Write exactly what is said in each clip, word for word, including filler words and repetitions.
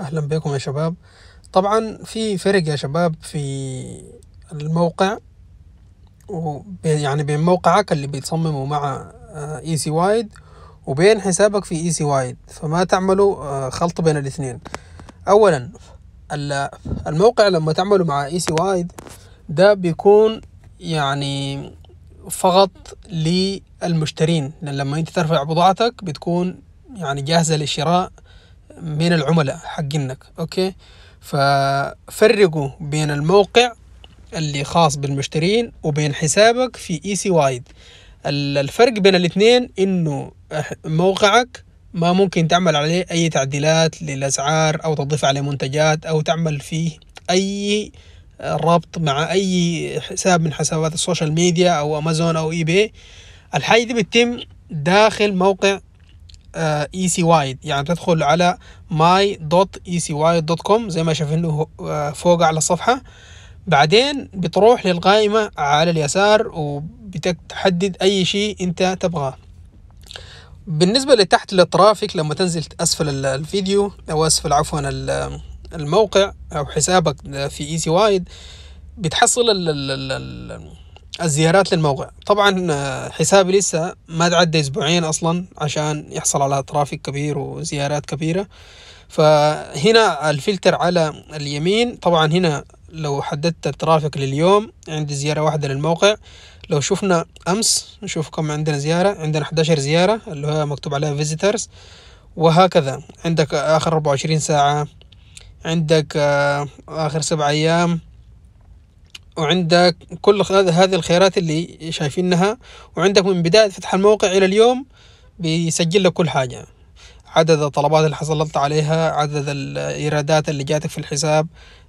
اهلا بكم يا شباب. طبعا في فرق يا شباب في الموقع، يعني بين موقعك اللي بتصممه مع ايزي وايد وبين حسابك في ايزي وايد، فما تعملوا خلط بين الاثنين. اولا الموقع لما تعمله مع ايزي وايد ده بيكون يعني فقط للمشترين، لما انت ترفع بضاعتك بتكون يعني جاهزة للشراء من العملاء حقينك. اوكي، ففرقوا بين الموقع اللي خاص بالمشترين وبين حسابك في ايزي وايد. الفرق بين الاثنين انه موقعك ما ممكن تعمل عليه اي تعديلات للاسعار او تضيف عليه منتجات او تعمل فيه اي ربط مع اي حساب من حسابات السوشيال ميديا او امازون او اي باي. الحاجة دي بتتم داخل موقع ايزي وايد، يعني بتدخل على ماي دوت ايزي وايد دوت كوم زي ما شايفينه فوق على الصفحة، بعدين بتروح للقائمة على اليسار وبتحدد أي شيء أنت تبغاه. بالنسبة لتحت للترافيك، لما تنزل أسفل الفيديو أو أسفل عفوا الموقع أو حسابك في ايزي وايد بتحصل الزيارات للموقع. طبعا حسابي لسه ما تعدى أسبوعين أصلا عشان يحصل على ترافيك كبير وزيارات كبيرة. فهنا الفلتر على اليمين، طبعا هنا لو حددت الترافيك لليوم عندي زيارة واحدة للموقع. لو شفنا أمس نشوف كم عندنا زيارة، عندنا إحدى عشرة زيارة اللي هو مكتوب عليها visitors، وهكذا عندك آخر أربعة وعشرين ساعة، عندك آخر سبع أيام، وعندك كل هذه الخيارات اللي شايفينها، وعندك من بداية فتح الموقع إلى اليوم بيسجل لك كل حاجة، عدد الطلبات اللي حصلت عليها، عدد الإيرادات اللي جاتك في الحساب،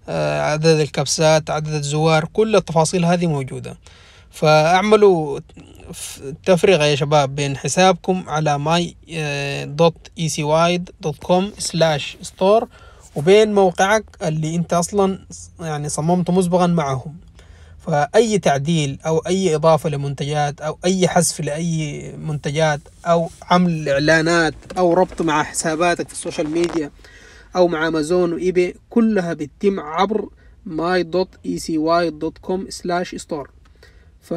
عدد الكبسات، عدد الزوار، كل التفاصيل هذه موجودة. فأعملوا تفرقة يا شباب بين حسابكم على ماي دوت ايزي وايد دوت كوم سلاش ستور وبين موقعك اللي انت أصلا يعني صممته مسبقا معهم. فأي تعديل أو أي إضافة لمنتجات أو أي حذف لأي منتجات أو عمل إعلانات أو ربط مع حساباتك في السوشيال ميديا أو مع أمازون وإيباي كلها بتتم عبر ماي دوت ايزي وايد دوت كوم سلاش ستور. ف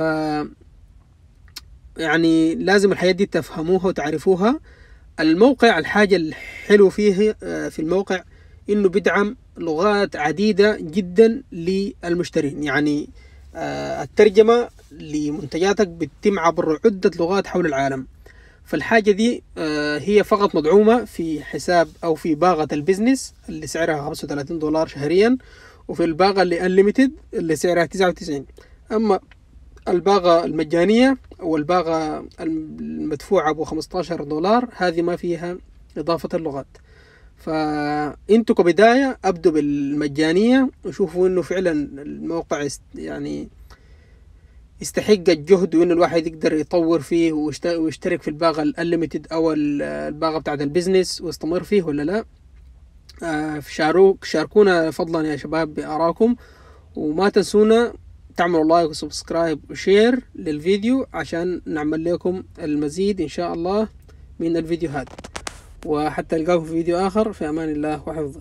يعني لازم الحاجات دي تفهموها وتعرفوها. الموقع الحاجة الحلو فيه في الموقع إنه بيدعم لغات عديدة جدا للمشترين، يعني الترجمة لمنتجاتك بتتم عبر عدة لغات حول العالم. فالحاجة دي هي فقط مدعومة في حساب أو في باغة البيزنس اللي سعرها خمسة وثلاثين دولار شهريا، وفي الباغة اللي انليميتد اللي سعرها تسعة وتسعين. أما الباغة المجانية أو الباغة المدفوعة ب خمسة عشر دولار هذه ما فيها إضافة اللغات. فأنتوا كبداية أبدوا بالمجانية وشوفوا إنه فعلا الموقع يعني يستحق الجهد، وإنه الواحد يقدر يطور فيه ويشترك في الباغة الليميتد أو الباغة بتاعة البيزنس ويستمر فيه ولا لا. شاركوك شاركونا فضلا يا شباب بآراءكم، وما تنسونا تعملوا لايك وسبسكرايب وشير للفيديو عشان نعمل لكم المزيد إن شاء الله من الفيديوهات. وحتى ألقاكم في فيديو آخر، في أمان الله وحفظه.